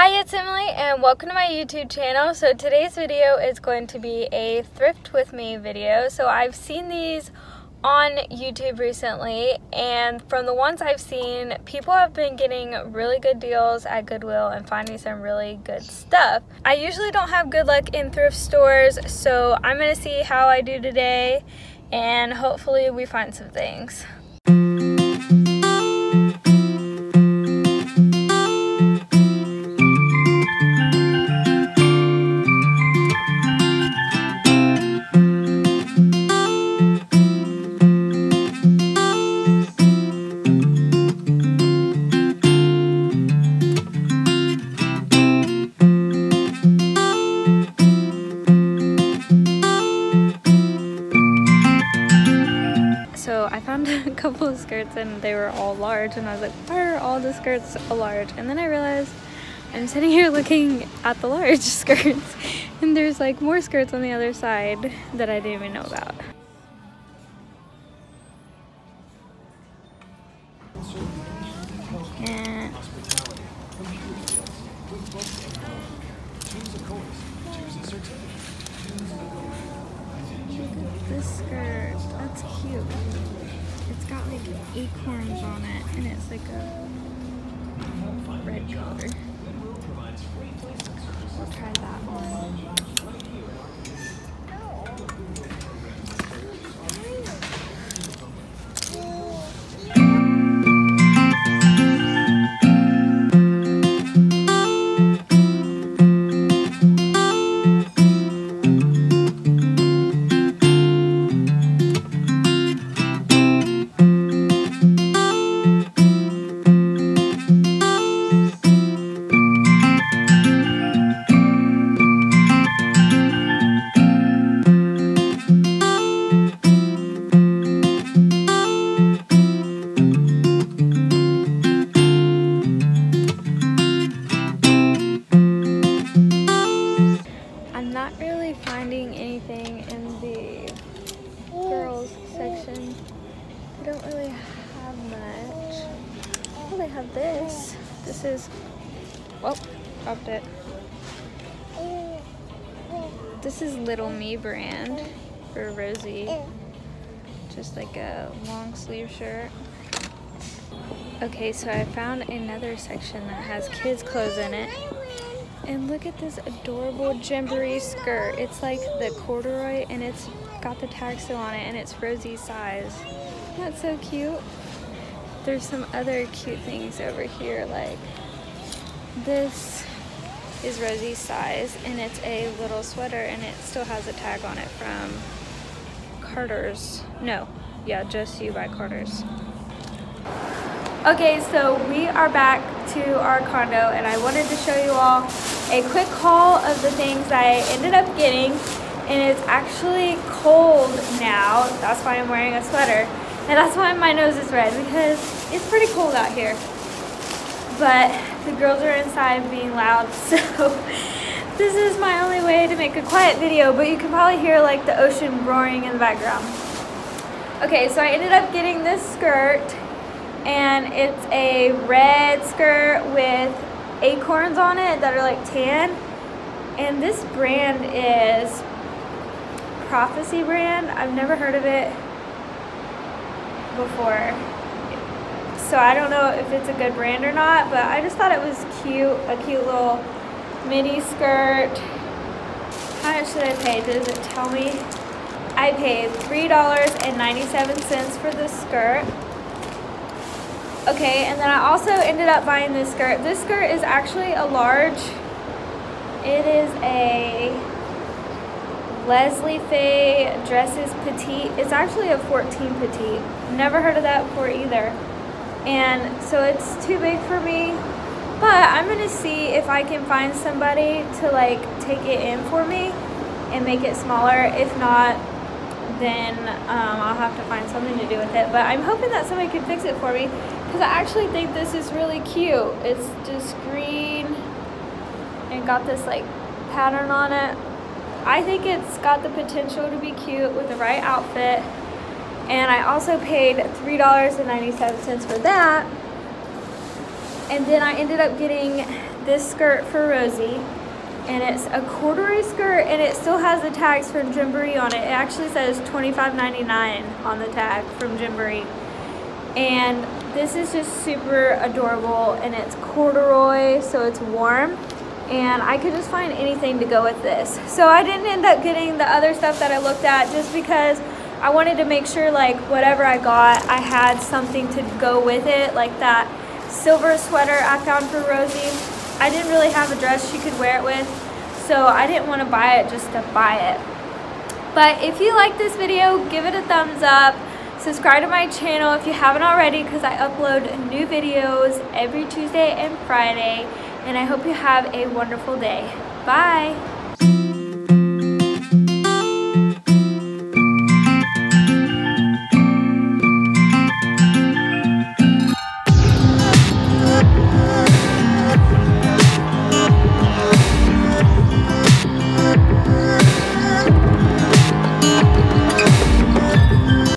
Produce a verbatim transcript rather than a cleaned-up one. Hi, it's Emily and welcome to my YouTube channel. So today's video is going to be a thrift with me video. So I've seen these on YouTube recently, and from the ones I've seen, people have been getting really good deals at Goodwill and finding some really good stuff. I usually don't have good luck in thrift stores, so I'm gonna see how I do today and hopefully we find some things. A couple of skirts and they were all large, and I was like, why are all the skirts a large? And then I realized I'm sitting here looking at the large skirts and there's like more skirts on the other side that I didn't even know about. And look at this skirt, that's cute. It's got like acorns on it, and it's like a red color. We'll try that one. This. This is, oh, dropped it. This is Little Me brand for Rosie. Just like a long sleeve shirt. Okay, so I found another section that has kids' clothes in it. And look at this adorable Gymboree skirt. It's like the corduroy and it's got the tag still on it and it's Rosie's size. That's so cute. There's some other cute things over here, like this is Rosie's size and it's a little sweater and it still has a tag on it from Carter's. No, yeah, Just You by Carter's. Okay, so we are back to our condo and I wanted to show you all a quick haul of the things I ended up getting, and it's actually cold now, that's why I'm wearing a sweater. And that's why my nose is red, because it's pretty cold out here. But the girls are inside being loud, so this is my only way to make a quiet video, but you can probably hear like the ocean roaring in the background. Okay, so I ended up getting this skirt, and it's a red skirt with acorns on it that are like tan. And this brand is Prophecy brand. I've never heard of it before, so I don't know if it's a good brand or not, but I just thought it was cute, a cute little mini skirt. How much did I pay? Does it tell me? I paid three dollars and ninety-seven cents for this skirt. Okay, and then I also ended up buying this skirt. This skirt is actually a large. It is a Leslie Faye Dresses Petite. It's actually a fourteen petite. Never heard of that before either. And so it's too big for me, but I'm gonna see if I can find somebody to like take it in for me and make it smaller. If not, then um, I'll have to find something to do with it. But I'm hoping that somebody can fix it for me, because I actually think this is really cute. It's just green and got this like pattern on it. I think it's got the potential to be cute with the right outfit, and I also paid three dollars and ninety-seven cents for that. And then I ended up getting this skirt for Rosie, and it's a corduroy skirt, and it still has the tags from Gymboree on it. It actually says twenty-five ninety-nine on the tag from Gymboree. And this is just super adorable, and it's corduroy, so it's warm, and I could just find anything to go with this. So I didn't end up getting the other stuff that I looked at just because I wanted to make sure like whatever I got, I had something to go with it, like that silver sweater I found for Rosie. I didn't really have a dress she could wear it with, so I didn't want to buy it just to buy it. But if you like this video, give it a thumbs up. Subscribe to my channel if you haven't already, because I upload new videos every Tuesday and Friday. And I hope you have a wonderful day. Bye!